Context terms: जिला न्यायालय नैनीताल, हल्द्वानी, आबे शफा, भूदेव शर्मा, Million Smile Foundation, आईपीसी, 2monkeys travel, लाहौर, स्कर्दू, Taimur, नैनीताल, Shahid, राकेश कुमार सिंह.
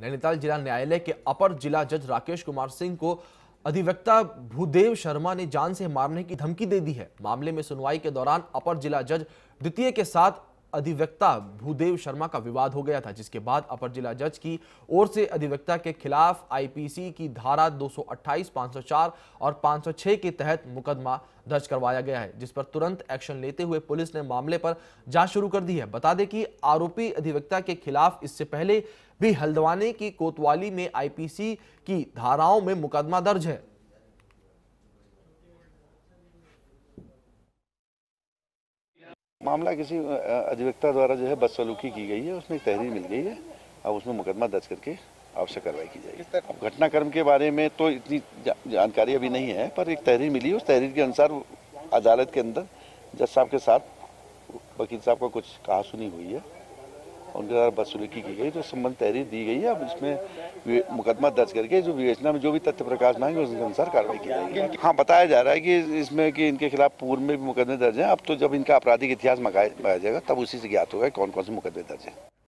नैनीताल जिला न्यायालय के अपर जिला जज राकेश कुमार सिंह को अधिवक्ता भूदेव शर्मा ने जान से मारने की धमकी दे दी है। मामले में सुनवाई के दौरान अपर जिला जज द्वितीय के साथ अधिवक्ता भूदेव शर्मा का विवाद हो गया था, जिसके बाद अपर जिला जज की ओर से अधिवक्ता के खिलाफ आईपीसी की धारा 228, 504 और 506 के तहत मुकदमा दर्ज करवाया गया है, जिस पर तुरंत एक्शन लेते हुए पुलिस ने मामले पर जांच शुरू कर दी है। बता दें कि आरोपी अधिवक्ता के खिलाफ इससे पहले भी हल्द्वानी की कोतवाली में आईपीसी की धाराओं में मुकदमा दर्ज है। मामला किसी अधिवक्ता द्वारा जो है बदसलूकी की गई है, उसमें तहरीर मिल गई है। अब उसमें मुकदमा दर्ज करके आवश्यक कार्रवाई की जाएगी। घटनाक्रम के बारे में तो इतनी जानकारी अभी नहीं है, पर एक तहरीर मिली है। उस तहरीर के अनुसार अदालत के अंदर जज साहब के साथ वकील साहब का कुछ कहा सुनी हुई है, उनके द्वारा बदसलूकी की गई तो संबंध तहरीर दी गई है। अब इसमें मुकदमा दर्ज करके जो विवेचना में जो भी तथ्य प्रकाश में आएंगे उसके अनुसार कार्रवाई की जाएगी। हाँ, बताया जा रहा है कि इसमें कि इनके खिलाफ पूर्व में भी मुकदमे दर्ज हैं। अब तो जब इनका आपराधिक इतिहास मंगाया जाएगा तब उसी से ज्ञात होगा कौन कौन से मुकदमे दर्ज हैं।